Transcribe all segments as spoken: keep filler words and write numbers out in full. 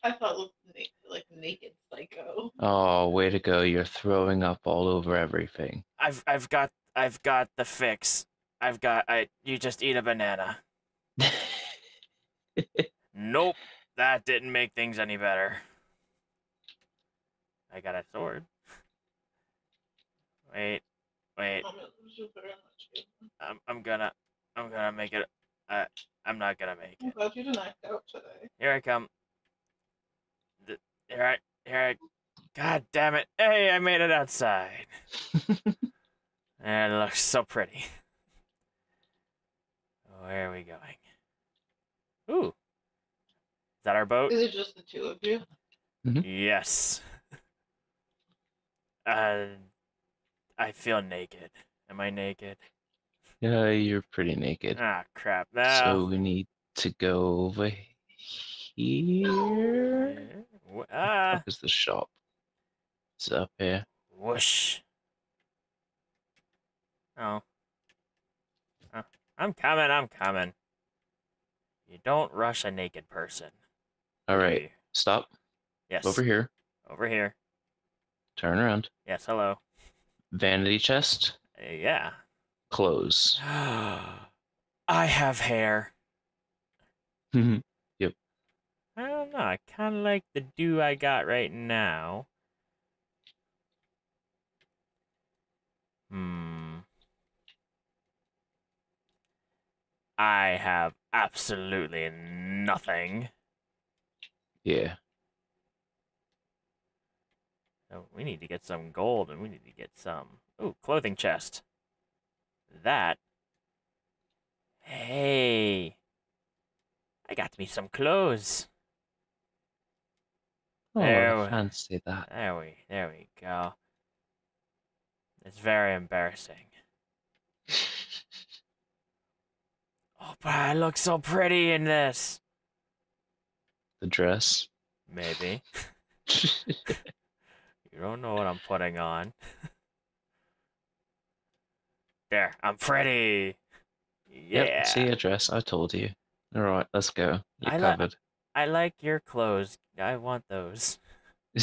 I thought looked like naked psycho. Oh, way to go! You're throwing up all over everything. I've I've got I've got the fix. I've got I. You just eat a banana. Nope, that didn't make things any better. I got a sword. Wait, wait. I'm I'm gonna I'm gonna make it. Uh, I'm not gonna make it. Glad you didn't act out today. Here I come. Here I, here I, God damn it. Hey, I made it outside. And it looks so pretty. Where are we going? Ooh. Is that our boat? Is it just the two of you? Mm-hmm. Yes. Uh, I feel naked. Am I naked? Yeah, uh, you're pretty naked. Ah, crap. No. So we need to go over here. Ah. What is the shop? It's up here. Whoosh. Oh. oh. I'm coming, I'm coming. You don't rush a naked person. Alright, okay. Stop. Yes. Over here. Over here. Turn around. Yes, hello. Vanity chest? Uh, yeah. Clothes. I have hair. Mm-hmm. I don't know, I kind of like the do I got right now. Hmm. I have absolutely nothing. Yeah. So we need to get some gold, and we need to get some... Ooh, clothing chest. That. Hey. I got me some clothes. Oh, there we, fancy that. There we, there we go. It's very embarrassing. Oh, but I look so pretty in this. The dress? Maybe. You don't know what I'm putting on. There, I'm pretty. Yeah. Yep, see your dress, I told you. All right, let's go. You're I covered. I like your clothes. I want those. I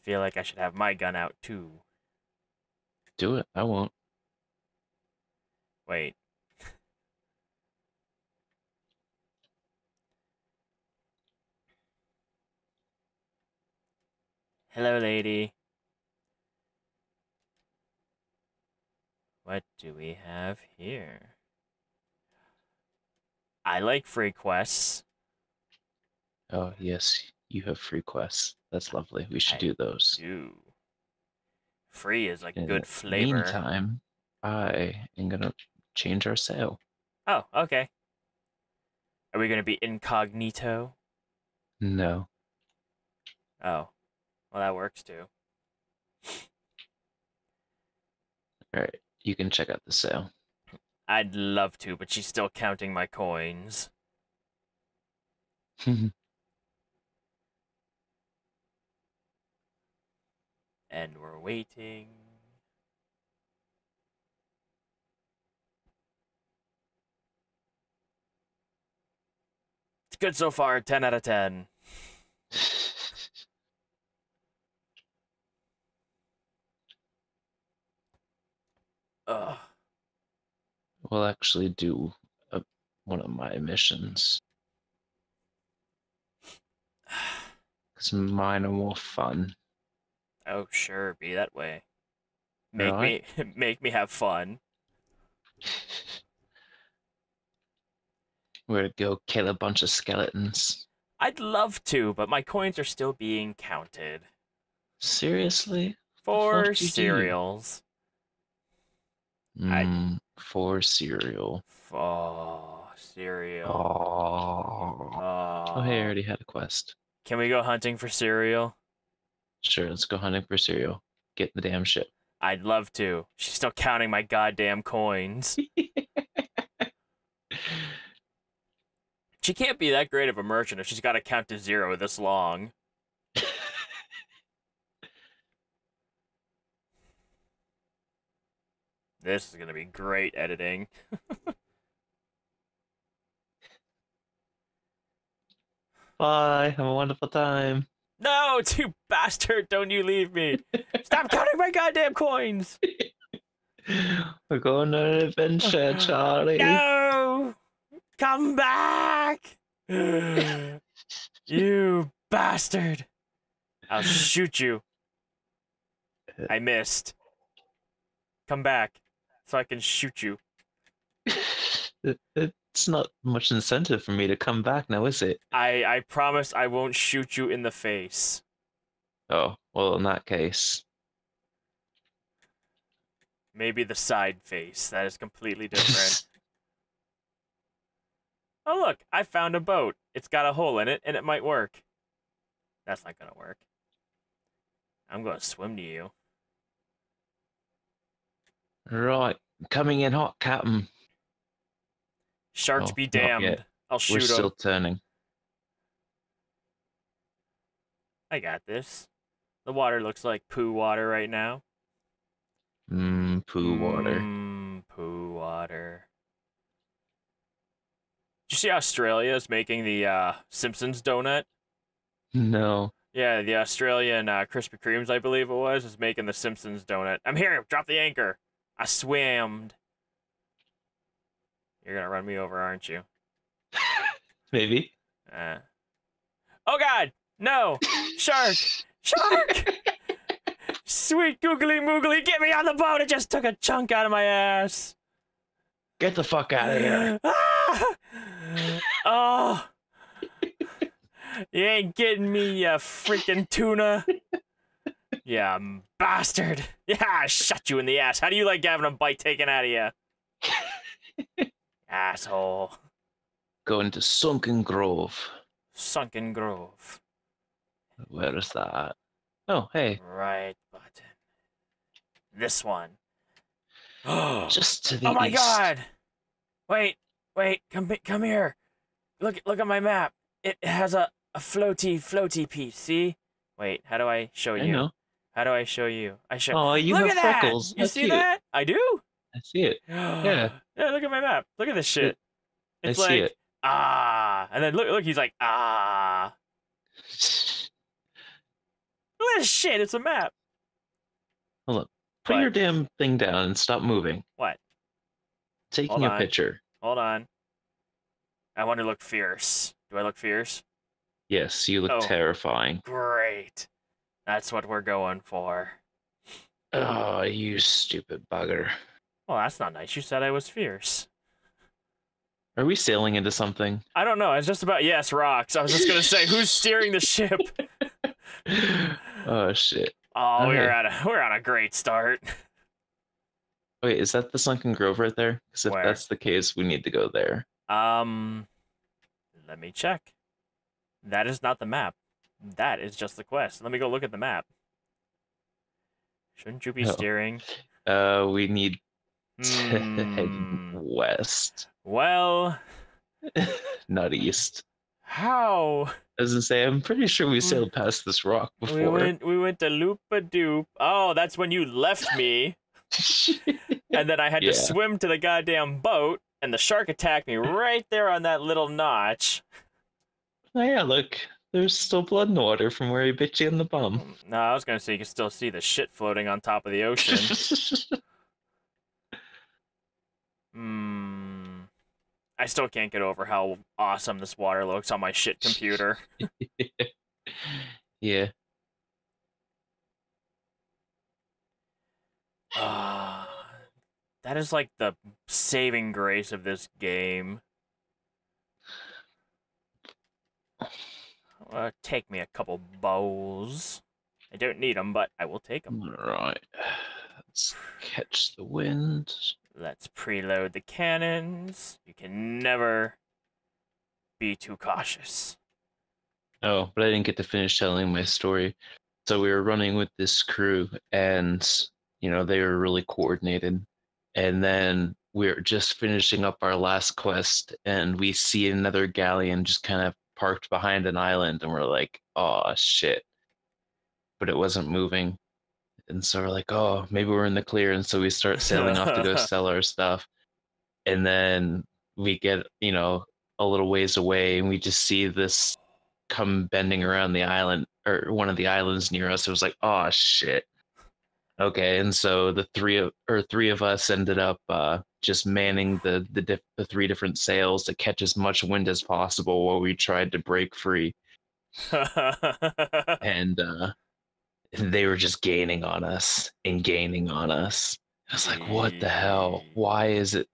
feel like I should have my gun out, too. Do it. I won't. Wait. Hello, lady. What do we have here? I like free quests. Oh, yes, you have free quests. That's lovely. We should I do those. Do. Free is like a good flavor. In the meantime, I am going to change our sail. Oh, okay. Are we going to be incognito? No. Oh, well, that works too. All right, you can check out the sail. I'd love to, but she's still counting my coins. And we're waiting. It's good so far, ten out of ten. Ugh. We'll actually do a, one of my missions. Because mine are more fun. Oh, sure. Be that way. Make right. me make me have fun. We're going to go kill a bunch of skeletons. I'd love to, but my coins are still being counted. Seriously? For cereals. Mm. I... For cereal. Oh, cereal. Oh. Oh. Oh, hey, I already had a quest. Can we go hunting for cereal? Sure, let's go hunting for cereal. Get the damn ship. I'd love to. She's still counting my goddamn coins. She can't be that great of a merchant if she's got to count to zero this long. This is going to be great editing. Bye, have a wonderful time. No, you bastard, don't you leave me. Stop counting my goddamn coins. We're going on an adventure, Charlie. No! Come back! You bastard. I'll shoot you. I missed. Come back so I can shoot you. It, it's not much incentive for me to come back now, is it? I, I promise I won't shoot you in the face. Oh, well, in that case. Maybe the side face. That is completely different. Oh, look, I found a boat. It's got a hole in it, and it might work. That's not going to work. I'm going to swim to you. Right. Coming in hot, Captain. Sharks oh, be damned. I'll shoot him. We're still turning. I got this. The water looks like poo water right now. Mmm, poo water. Mmm, poo water. Did you see Australia is making the uh, Simpsons donut? No. Yeah, the Australian uh, Krispy Kremes, I believe it was, is making the Simpsons donut. I'm here! Drop the anchor! I swammed. You're gonna run me over, aren't you? Maybe. Uh. Oh god! No! Shark! Shark! Sweet googly moogly, get me on the boat! It just took a chunk out of my ass! Get the fuck out of here! Ah! Oh! You ain't getting me, you freaking tuna! Yeah, bastard! Yeah, I shot you in the ass! How do you like having a bite taken out of you? Asshole. Going to Sunken Grove. Sunken Grove. Where is that? Oh, hey. Right button. This one. Oh, just to the Oh my east. God! Wait, wait, come, come here. Look, look at my map. It has a, a floaty, floaty piece. See? Wait, how do I show you? I know. How do I show you? I show. Oh, you look have at freckles. That! You see, see that? I do. I see it. Yeah. Yeah. Look at my map. Look at this shit. It, it's I like see it. Ah, and then look, look. He's like ah. Look at this shit. It's a map. Hold up. Put what? Your damn thing down and stop moving. What? Taking Hold a on. Picture. Hold on. I want to look fierce. Do I look fierce? Yes, you look oh, terrifying. Great. That's what we're going for. Oh, you stupid bugger. Well, that's not nice. You said I was fierce. Are we sailing into something? I don't know. I was just about... Yes, rocks. I was just going to say, who's steering the ship? Oh, shit. Oh, okay. we're, at a, we're on a great start. Wait, is that the Sunken Grove right there? Because if Where? That's the case, we need to go there. Um, let me check. That is not the map. That is just the quest. Let me go look at the map. Shouldn't you be no. steering? Uh, we need to mm. head west. Well, not east. How? As I say, I'm pretty sure we sailed past this rock before. We went, we went to Loop-a-Doop. Oh, that's when you left me, and then I had yeah. to swim to the goddamn boat, and the shark attacked me right there on that little notch. Oh yeah, look, there's still blood in the water from where he bit you in the bum. No, I was gonna say you can still see the shit floating on top of the ocean. Hmm. I still can't get over how awesome this water looks on my shit computer. Yeah. Uh, that is like the saving grace of this game. Uh, take me a couple bowls. I don't need them, but I will take them. Alright. Let's catch the wind. Let's preload the cannons. You can never be too cautious. Oh, but I didn't get to finish telling my story. So we were running with this crew, and, you know, they were really coordinated. And then we were just finishing up our last quest, and we see another galleon just kind of parked behind an island, and we're like, oh shit. But it wasn't moving. And so we're like, oh, maybe we're in the clear. And so we start sailing off to go sell our stuff. And then we get, you know, a little ways away, and we just see this come bending around the island, or one of the islands near us. It was like, oh shit. Okay. And so the three of, or three of us ended up uh, just manning the, the, diff- the three different sails to catch as much wind as possible while we tried to break free. and uh, they were just gaining on us and gaining on us. I was like, what the hell? Why is it?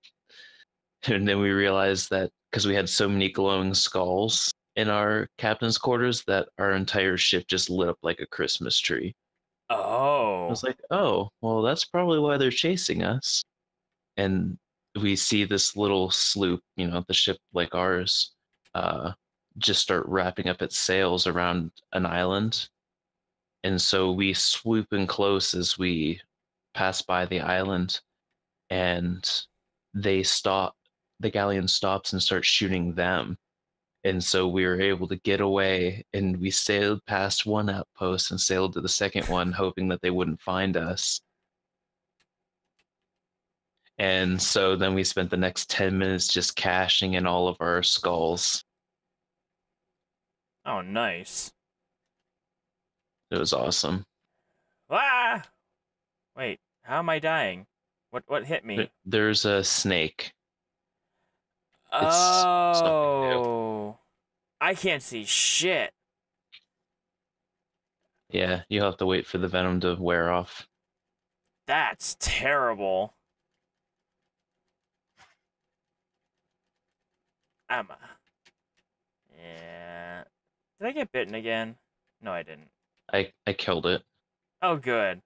And then we realized that because we had so many glowing skulls in our captain's quarters that our entire ship just lit up like a Christmas tree. Oh. I was like, oh, well, that's probably why they're chasing us. And we see this little sloop, you know, the ship like ours, uh, just start wrapping up its sails around an island. And so we swoop in close as we pass by the island, and they stop. The galleon stops and starts shooting them. And so we were able to get away, and we sailed past one outpost and sailed to the second one, hoping that they wouldn't find us. And so then we spent the next ten minutes just cashing in all of our skulls. Oh, nice. It was awesome. Ah! Wait, how am I dying? What what hit me? There's a snake. It's oh, I can't see shit. Yeah, you'll have to wait for the venom to wear off. That's terrible. Emma. Yeah. Did I get bitten again? No, I didn't. I, I killed it. Oh, good.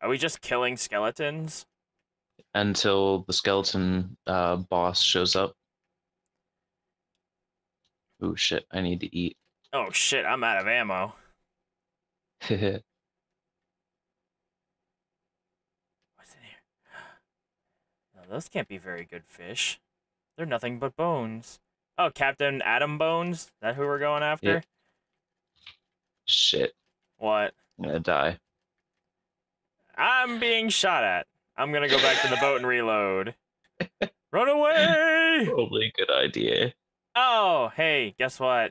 Are we just killing skeletons? Until the skeleton uh, boss shows up. Oh shit, I need to eat. Oh shit, I'm out of ammo. What's in here? No, those can't be very good fish. They're nothing but bones. Oh, Captain Adam Bones? Is that who we're going after? Yeah. Shit. What? I'm gonna die. I'm being shot at. I'm gonna go back to the boat and reload. Run away! Probably a good idea. Oh, hey, guess what?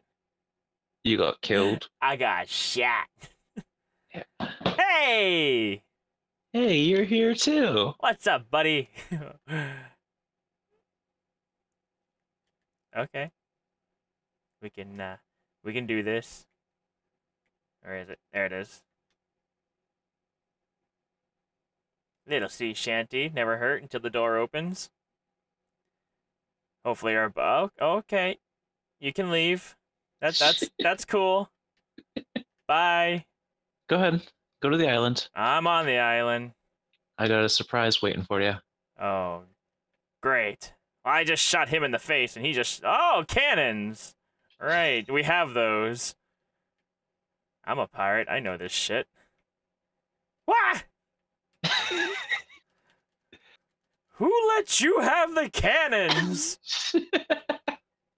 You got killed. I got shot. Yeah. Hey! Hey, you're here too. What's up, buddy? Okay. We can, uh, we can do this. Where is it? There it is. Little sea shanty, never hurt until the door opens. Hopefully our... Oh, okay. You can leave. That, that's that's cool. Bye. Go ahead. Go to the island. I'm on the island. I got a surprise waiting for you. Oh, great. I just shot him in the face, and he just... Oh, cannons! Right, we have those. I'm a pirate. I know this shit. Wah! Who let you have the cannons?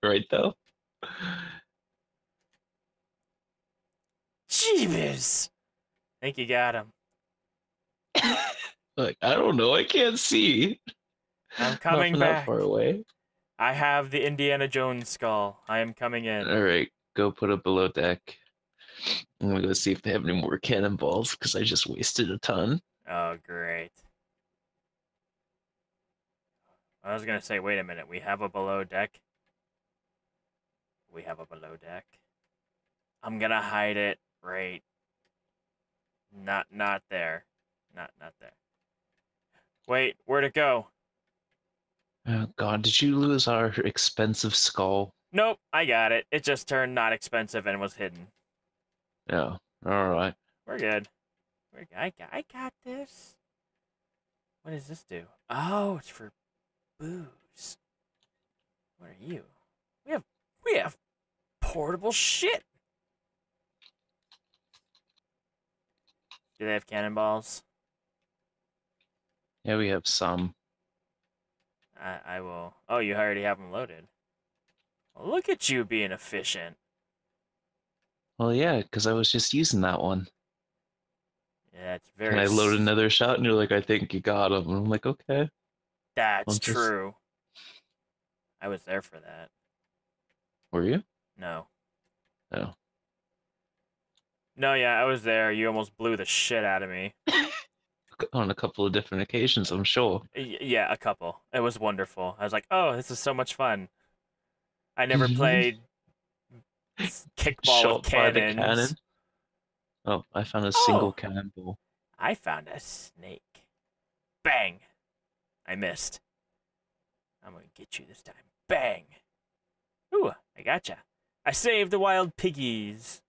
Right, though. Jeebus. I think you got him. Look, I don't know. I can't see. I'm coming Not back. That far away. I have the Indiana Jones skull. I am coming in. All right. Go put it below deck. I'm going to go see if they have any more cannonballs, because I just wasted a ton. Oh, great. I was going to say, wait a minute, we have a below deck. We have a below deck. I'm going to hide it right. Not not there. Not not there. Wait, where'd it go? Oh, God, did you lose our expensive skull? Nope, I got it. It just turned not expensive and was hidden. Yeah, all right. We're good. I got, I got this. What does this do? Oh, it's for booze. What are you? We have we have portable shit. Do they have cannonballs? Yeah, we have some. I I will. Oh, you already have them loaded. Well, look at you being efficient. Well, yeah, because I was just using that one. Yeah, it's very. And I load another shot, and you're like, "I think you got him." And I'm like, "Okay." That's I'll true. Just... I was there for that. Were you? No. No. No, yeah, I was there. You almost blew the shit out of me. On a couple of different occasions, I'm sure. Yeah, a couple. It was wonderful. I was like, "Oh, this is so much fun." I never played kickball Shot with cannons. By the cannon. Oh, I found a single oh, cannonball. I found a snake. Bang! I missed. I'm gonna get you this time. Bang! Ooh, I gotcha. I saved the wild piggies.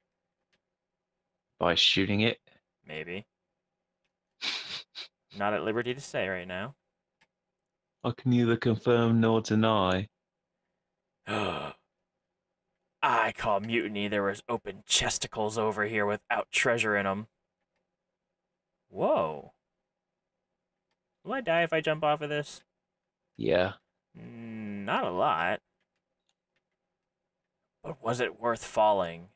By shooting it? Maybe. Not at liberty to say right now. I can neither confirm nor deny. I call mutiny. There was open chesticles over here without treasure in them. Whoa. Will I die if I jump off of this? Yeah. Mm, not a lot. But was it worth falling?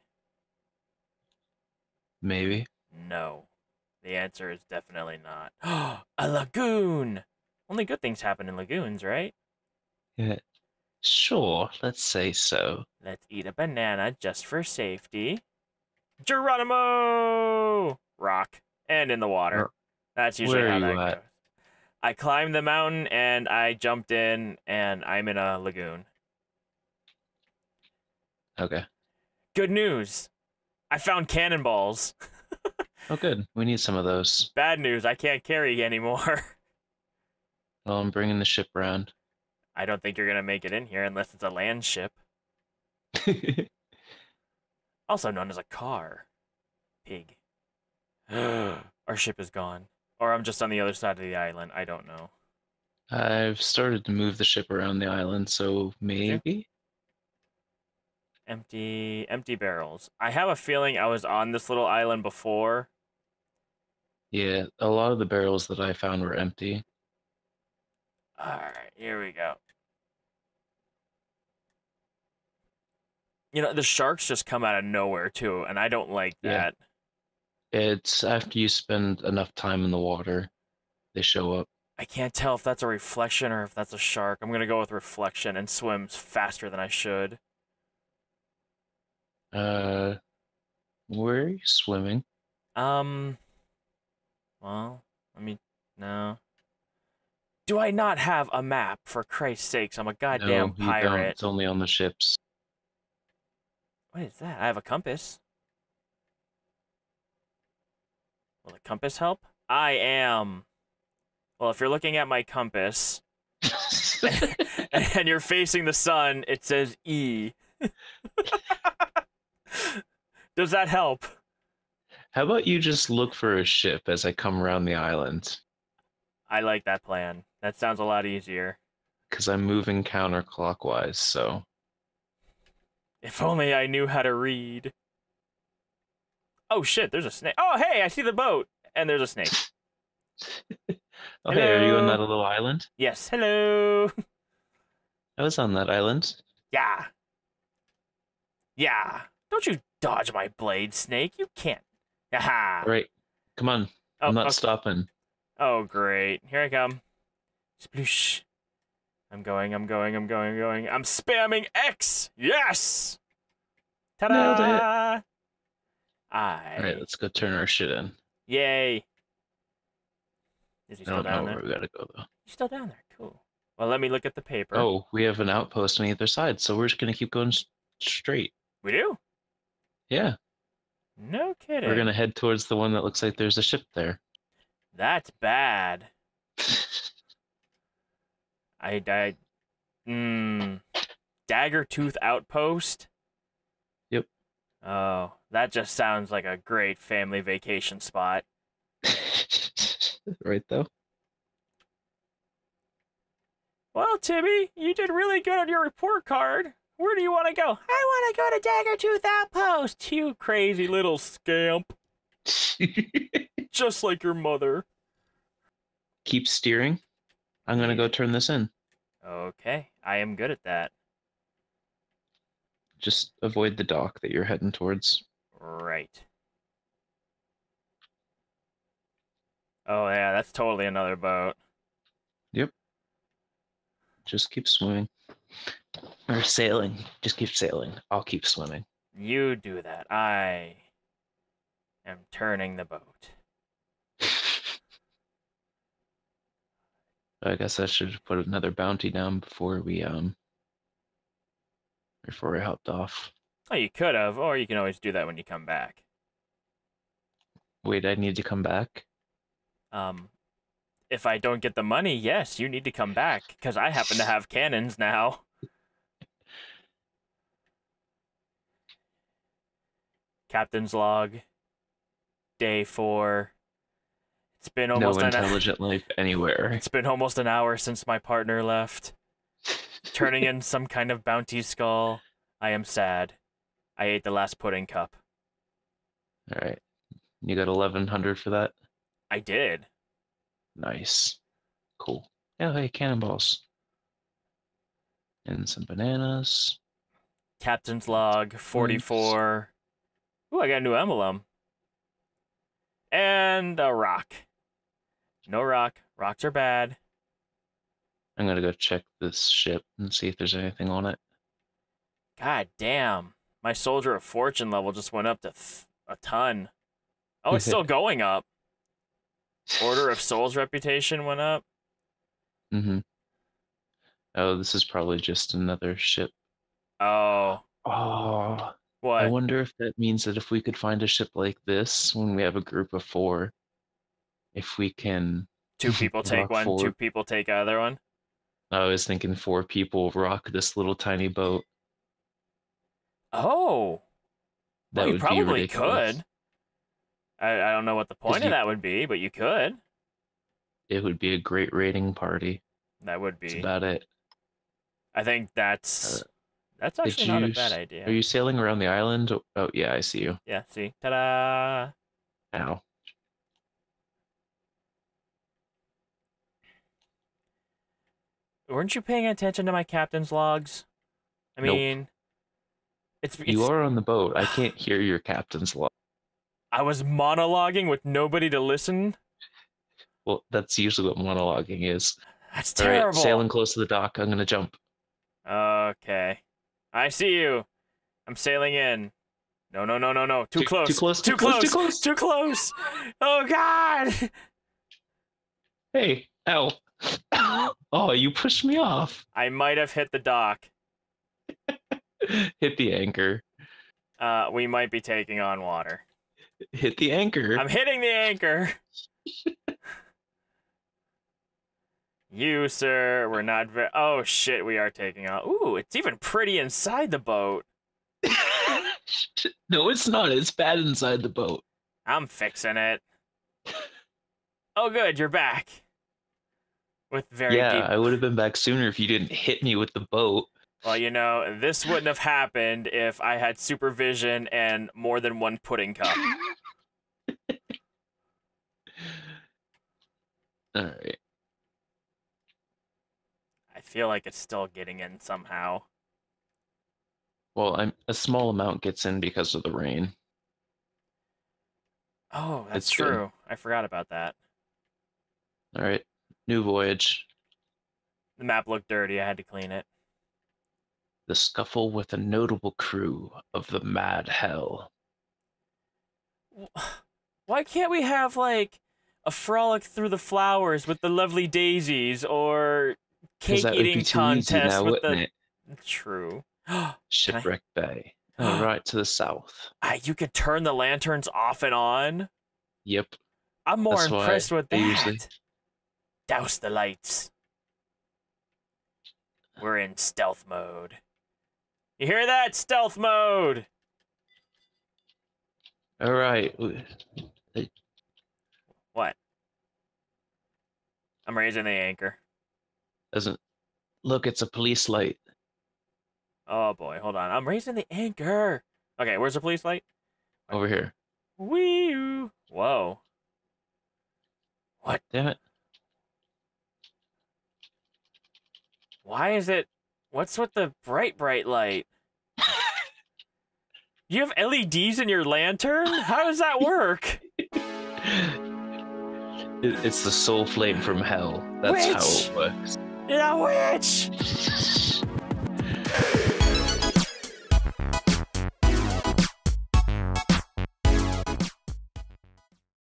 Maybe. No. The answer is definitely not. A lagoon! Only good things happen in lagoons, right? Yeah. Sure, let's say so. Let's eat a banana just for safety. Geronimo! Rock. And in the water. That's usually Where how that goes. At? I climbed the mountain and I jumped in and I'm in a lagoon. Okay. Good news! I found cannonballs. Oh, good. We need some of those. Bad news. I can't carry anymore. Well, I'm bringing the ship around. I don't think you're going to make it in here unless it's a land ship. Also known as a car. Pig. Our ship is gone. Or I'm just on the other side of the island. I don't know. I've started to move the ship around the island, so maybe? Empty, empty barrels. I have a feeling I was on this little island before. Yeah, a lot of the barrels that I found were empty. Alright, here we go. You know, the sharks just come out of nowhere, too, and I don't like that. Yeah. It's after you spend enough time in the water, they show up. I can't tell if that's a reflection or if that's a shark. I'm going to go with reflection and swim faster than I should. Uh, where are you swimming? Um, well, let me, no. Do I not have a map, for Christ's sakes? I'm a goddamn no, pirate. Don't. It's only on the ships. What is that? I have a compass. Will the compass help? I am. Well, if you're looking at my compass, and you're facing the sun, it says E. Does that help? How about you just look for a ship as I come around the island? I like that plan. That sounds a lot easier. Because I'm moving counterclockwise, so... If only I knew how to read. Oh shit, there's a snake. Oh hey, I see the boat! And there's a snake. Oh hey, are you on that little island? Yes, hello! I was on that island. Yeah. Yeah. Don't you dodge my blade, snake. You can't. Aha! Right. Come on. Oh, I'm not okay. stopping. Oh, great. Here I come. Sploosh. I'm going, I'm going, I'm going, I'm going. I'm spamming X! Yes! Ta-da! Nailed it. I... Alright, let's go turn our shit in. Yay! Is he still down there? I don't know where we gotta go, though. He's still down there. Cool. Well, let me look at the paper. Oh, we have an outpost on either side, so we're just gonna keep going straight. We do? Yeah. No kidding. We're gonna head towards the one that looks like there's a ship there. That's bad. I died. Mm. Dagger Tooth Outpost? Yep. Oh, that just sounds like a great family vacation spot. Right, though? Well, Timmy, you did really good on your report card. Where do you want to go? I want to go to Dagger Tooth Outpost, you crazy little scamp. Just like your mother. Keep steering. I'm gonna go turn this in. Okay, I am good at that. Just avoid the dock that you're heading towards. Right. Oh yeah, that's totally another boat. Yep. Just keep swimming. Or sailing. Just keep sailing. I'll keep swimming. You do that. I am turning the boat. I guess I should put another bounty down before we um before we hopped off. Oh, you could have, or you can always do that when you come back. Wait, I need to come back? Um, if I don't get the money, yes, you need to come back, because I happen to have cannons now. Captain's log, day four. It's been almost no intelligent an life anywhere. It's been almost an hour since my partner left. Turning in some kind of bounty skull. I am sad. I ate the last pudding cup. All right. You got eleven hundred for that? I did. Nice. Cool. Oh, hey, cannonballs. And some bananas. Captain's log, forty-four. Ooh, I got a new emblem. And a rock. No rock. Rocks are bad. I'm going to go check this ship and see if there's anything on it. God damn. My Soldier of Fortune level just went up to th a ton. Oh, it's still going up. Order of Souls reputation went up. Mm-hmm. Oh, this is probably just another ship. Oh. Oh. What? I wonder if that means that if we could find a ship like this when we have a group of four, if we can... Two people take one, forward. Two people take either one? I was thinking four people rock this little tiny boat. Oh. That well, you would probably be could. I, I don't know what the point of you, that would be, but you could. It would be a great raiding party. That would be. That's about it. I think that's uh, that's actually not you, a bad idea. Are you sailing around the island? Oh, yeah, I see you. Yeah, see? Ta-da! Ow. Weren't you paying attention to my captain's logs? I mean... Nope. It's, it's... You are on the boat. I can't hear your captain's log. I was monologuing with nobody to listen. Well, that's usually what monologuing is. That's terrible. Right, sailing close to the dock. I'm going to jump. Okay. I see you. I'm sailing in. No, no, no, no, no. Too, too close. Too close. Too, too close, close. Too close. Too close. Oh, God. Hey, ow. Oh, you pushed me off. I might have hit the dock. Hit the anchor. Uh, we might be taking on water. Hit the anchor. I'm hitting the anchor. You, sir, we're not very... Oh, shit, we are taking off. Ooh, it's even pretty inside the boat. No, it's not. It's bad inside the boat. I'm fixing it. Oh, good, you're back. With very Yeah, deep... I would have been back sooner if you didn't hit me with the boat. Well, you know, this wouldn't have happened if I had supervision and more than one pudding cup. All right. I feel like it's still getting in somehow. Well, I'm a small amount gets in because of the rain. Oh, that's true. true. I forgot about that. All right. New voyage. The map looked dirty. I had to clean it. The scuffle with a notable crew of the Mad Hell. Why can't we have, like, a frolic through the flowers with the lovely daisies or cake-eating contest now, with the... It? True. Shipwreck I... Bay. Oh, right to the south. Ah, you could turn the lanterns off and on? Yep. I'm more That's impressed with that. Usually... Douse the lights. We're in stealth mode. You hear that? Stealth mode! Alright. What? I'm raising the anchor. Doesn't... Look, it's a police light. Oh boy, hold on. I'm raising the anchor! Okay, where's the police light? Over here. Wee! Whoa. What? Damn it. Why is it... What's with the bright, bright light? You have L E Ds in your lantern? How does that work? It's the soul flame from hell. That's witch! How it works. You're a witch!